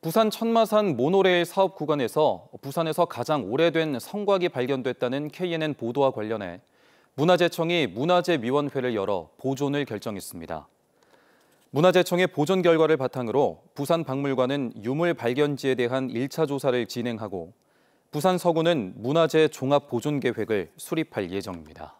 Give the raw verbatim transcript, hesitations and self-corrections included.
부산 천마산 모노레일 사업 구간에서 부산에서 가장 오래된 성곽이 발견됐다는 케이엔엔 보도와 관련해 문화재청이 문화재위원회를 열어 보존을 결정했습니다. 문화재청의 보존 결과를 바탕으로 부산박물관은 유물 발견지에 대한 일 차 조사를 진행하고 부산서구는 문화재 종합보존 계획을 수립할 예정입니다.